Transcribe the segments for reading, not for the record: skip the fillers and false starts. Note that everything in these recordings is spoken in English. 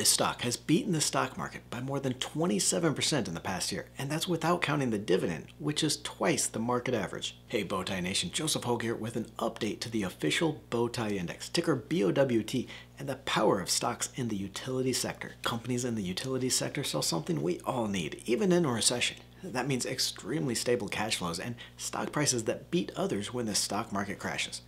This stock has beaten the stock market by more than 27% in the past year, and that's without counting the dividend, which is twice the market average. Hey Bowtie Nation, Joseph Hoge here with an update to the official Bowtie Index, ticker BOWT, and the power of stocks in the utility sector. Companies in the utility sector sell something we all need, even in a recession. That means extremely stable cash flows and stock prices that beat others when the stock market crashes.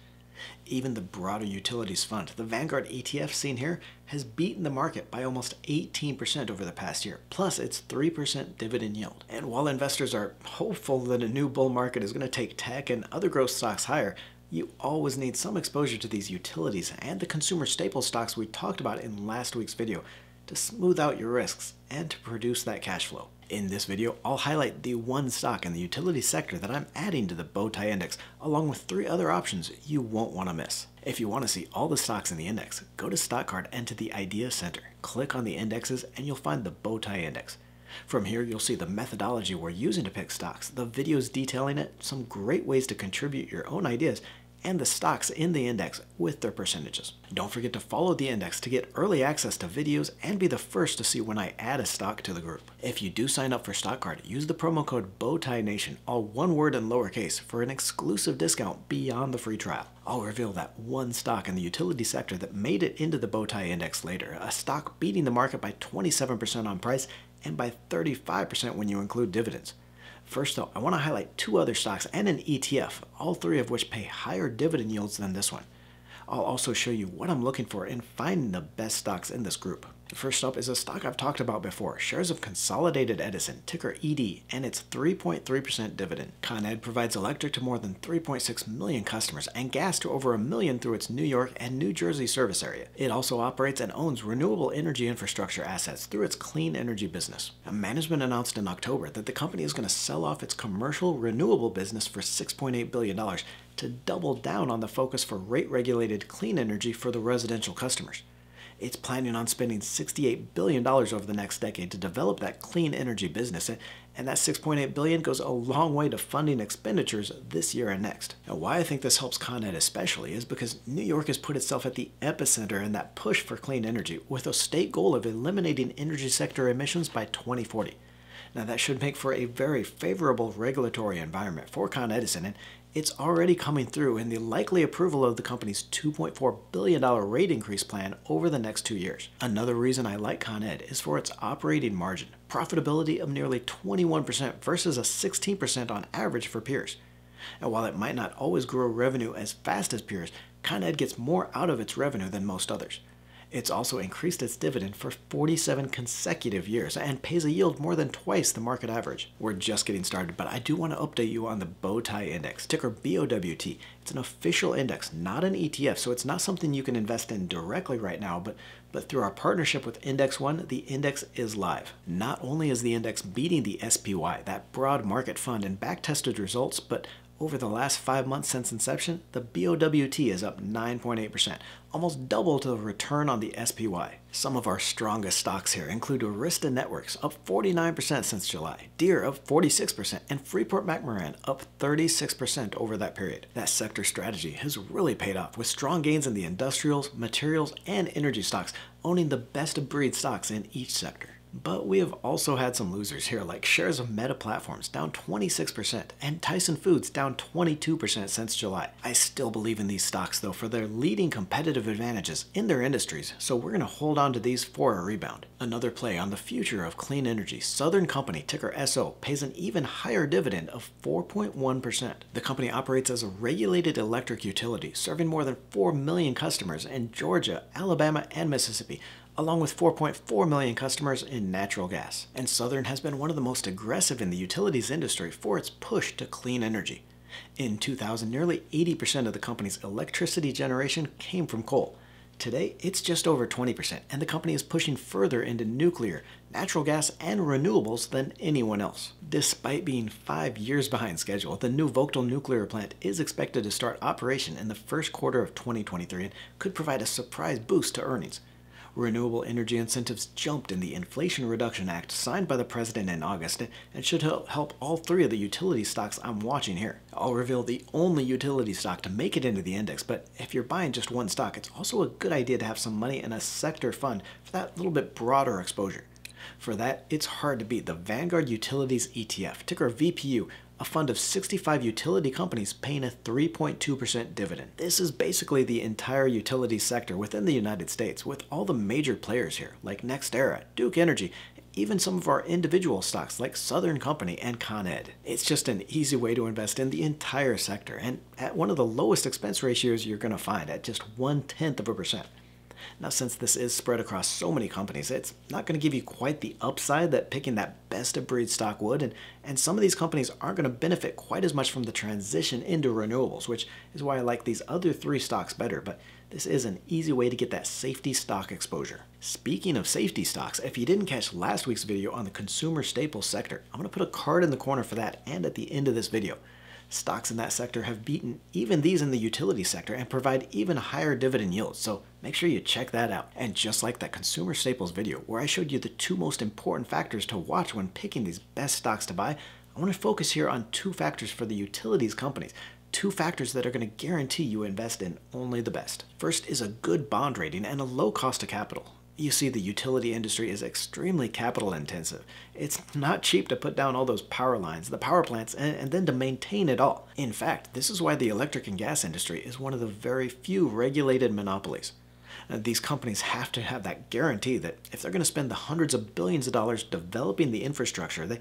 Even the broader utilities fund, the Vanguard ETF seen here, has beaten the market by almost 18% over the past year, plus its 3% dividend yield. And while investors are hopeful that a new bull market is going to take tech and other growth stocks higher, you always need some exposure to these utilities and the consumer staple stocks we talked about in last week's video to smooth out your risks and to produce that cash flow. In this video, I'll highlight the one stock in the utility sector that I'm adding to the Bowtie Index, along with three other options you won't want to miss. If you want to see all the stocks in the index, go to StockCard and to the Idea Center. Click on the indexes and you'll find the Bowtie Index. From here, you'll see the methodology we're using to pick stocks, the videos detailing it, some great ways to contribute your own ideas, and the stocks in the index with their percentages. Don't forget to follow the index to get early access to videos and be the first to see when I add a stock to the group. If you do sign up for StockCard, use the promo code BOWTIENATION, all one word and lowercase, for an exclusive discount beyond the free trial. I'll reveal that one stock in the utility sector that made it into the Bowtie Index later, a stock beating the market by 27% on price and by 35% when you include dividends. First though, I want to highlight two other stocks and an ETF, all three of which pay higher dividend yields than this one. I'll also show you what I'm looking for in finding the best stocks in this group. First up is a stock I've talked about before, shares of Consolidated Edison, ticker ED, and its 3.3% dividend. Con Ed provides electric to more than 3.6 million customers and gas to over 1 million through its New York and New Jersey service area. It also operates and owns renewable energy infrastructure assets through its clean energy business. Management announced in October that the company is going to sell off its commercial renewable business for $6.8 billion to double down on the focus for rate-regulated clean energy for the residential customers. It's planning on spending $68 billion over the next decade to develop that clean energy business, and that $6.8 billion goes a long way to funding expenditures this year and next. Now, why I think this helps Con Ed especially is because New York has put itself at the epicenter in that push for clean energy, with a state goal of eliminating energy sector emissions by 2040. Now, that should make for a very favorable regulatory environment for Con Edison, and it's already coming through in the likely approval of the company's $2.4 billion rate increase plan over the next 2 years. Another reason I like Con Ed is for its operating margin, profitability of nearly 21% versus a 16% on average for peers. And while it might not always grow revenue as fast as peers, Con Ed gets more out of its revenue than most others. It's also increased its dividend for 47 consecutive years and pays a yield more than twice the market average. We're just getting started, but I do want to update you on the Bowtie Index, ticker BOWT. It's an official index, not an ETF, so it's not something you can invest in directly right now, but through our partnership with Index One, the index is live. Not only is the index beating the SPY, that broad market fund, and back-tested results, but over the last 5 months since inception, the BOWT is up 9.8%, almost double to the return on the SPY. Some of our strongest stocks here include Arista Networks, up 49% since July, Deere up 46%, and Freeport-McMoran up 36% over that period. That sector strategy has really paid off, with strong gains in the industrials, materials, and energy stocks, owning the best of breed stocks in each sector. But we have also had some losers here, like shares of Meta Platforms down 26% and Tyson Foods down 22% since July. I still believe in these stocks though for their leading competitive advantages in their industries, so we're going to hold on to these for a rebound. Another play on the future of clean energy, Southern Company, ticker SO, pays an even higher dividend of 4.1%. The company operates as a regulated electric utility, serving more than 4 million customers in Georgia, Alabama, and Mississippi, along with 4.4 million customers in natural gas. And Southern has been one of the most aggressive in the utilities industry for its push to clean energy. In 2000, nearly 80% of the company's electricity generation came from coal. Today, it's just over 20%, and the company is pushing further into nuclear, natural gas, and renewables than anyone else. Despite being 5 years behind schedule, the new Vogtle nuclear plant is expected to start operation in the first quarter of 2023 and could provide a surprise boost to earnings. Renewable energy incentives jumped in the Inflation Reduction Act signed by the president in August and should help all three of the utility stocks I'm watching here. I'll reveal the only utility stock to make it into the index, but if you're buying just one stock, it's also a good idea to have some money in a sector fund for that little bit broader exposure. For that, it's hard to beat the Vanguard Utilities ETF, ticker VPU, a fund of 65 utility companies paying a 3.2% dividend. This is basically the entire utility sector within the United States, with all the major players here like NextEra, Duke Energy, even some of our individual stocks like Southern Company and Con Ed. It's just an easy way to invest in the entire sector and at one of the lowest expense ratios you're going to find at just 0.1%. Now, since this is spread across so many companies, it's not going to give you quite the upside that picking that best of breed stock would, and some of these companies aren't going to benefit quite as much from the transition into renewables, which is why I like these other three stocks better, but this is an easy way to get that safety stock exposure. Speaking of safety stocks, if you didn't catch last week's video on the consumer staples sector, I'm going to put a card in the corner for that and at the end of this video. Stocks in that sector have beaten even these in the utility sector and provide even higher dividend yields, so make sure you check that out. And just like that consumer staples video where I showed you the two most important factors to watch when picking these best stocks to buy, I want to focus here on two factors for the utilities companies, two factors that are going to guarantee you invest in only the best. First is a good bond rating and a low cost of capital. You see, the utility industry is extremely capital intensive. It's not cheap to put down all those power lines, the power plants, and then to maintain it all. In fact, this is why the electric and gas industry is one of the very few regulated monopolies. These companies have to have that guarantee that if they're going to spend the hundreds of billions of dollars developing the infrastructure, they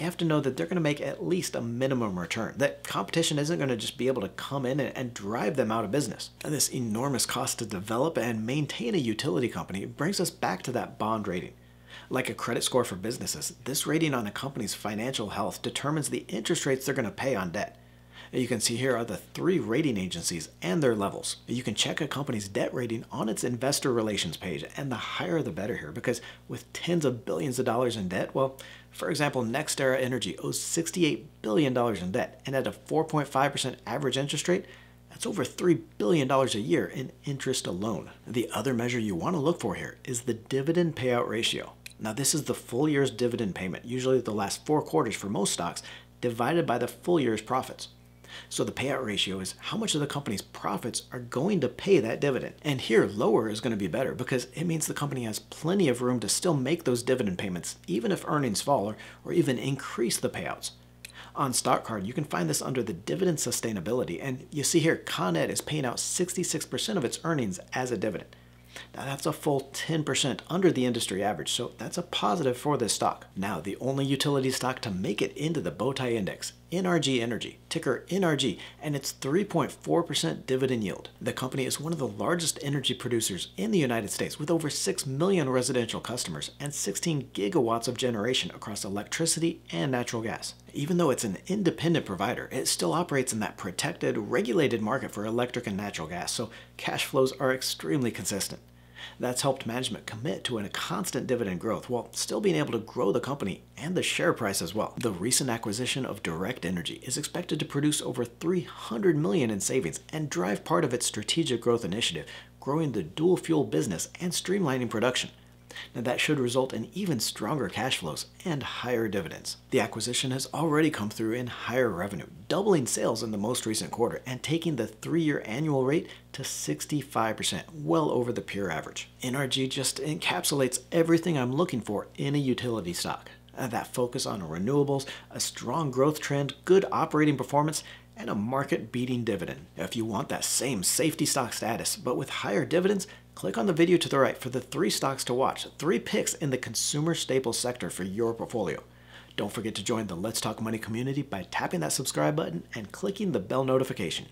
have to know that they're going to make at least a minimum return, that competition isn't going to just be able to come in and drive them out of business. And this enormous cost to develop and maintain a utility company brings us back to that bond rating. Like a credit score for businesses, this rating on a company's financial health determines the interest rates they're going to pay on debt. You can see here are the three rating agencies and their levels. You can check a company's debt rating on its investor relations page, and the higher the better here, because with tens of billions of dollars in debt, well, for example, NextEra Energy owes $68 billion in debt, and at a 4.5% average interest rate, that's over $3 billion a year in interest alone. The other measure you want to look for here is the dividend payout ratio. Now, this is the full year's dividend payment, usually the last 4 quarters for most stocks, divided by the full year's profits. So the payout ratio is how much of the company's profits are going to pay that dividend. And here, lower is going to be better because it means the company has plenty of room to still make those dividend payments, even if earnings fall or even increase the payouts. On StockCard, you can find this under the dividend sustainability, and you see here Con Ed is paying out 66% of its earnings as a dividend. Now, that's a full 10% under the industry average, so that's a positive for this stock. Now, the only utility stock to make it into the Bowtie Index, NRG Energy, ticker NRG, and its 3.4% dividend yield. The company is one of the largest energy producers in the United States, with over 6 million residential customers and 16 gigawatts of generation across electricity and natural gas. Even though it's an independent provider, it still operates in that protected, regulated market for electric and natural gas, so cash flows are extremely consistent. That's helped management commit to a constant dividend growth while still being able to grow the company and the share price as well. The recent acquisition of Direct Energy is expected to produce over $300 million in savings and drive part of its strategic growth initiative, growing the dual fuel business and streamlining production. Now, that should result in even stronger cash flows and higher dividends. The acquisition has already come through in higher revenue, doubling sales in the most recent quarter and taking the 3-year annual rate to 65%, well over the peer average. NRG just encapsulates everything I'm looking for in a utility stock. That focus on renewables, a strong growth trend, good operating performance, and a market-beating dividend. If you want that same safety stock status, but with higher dividends, click on the video to the right for the 3 stocks to watch, 3 picks in the consumer staples sector for your portfolio. Don't forget to join the Let's Talk Money community by tapping that subscribe button and clicking the bell notification.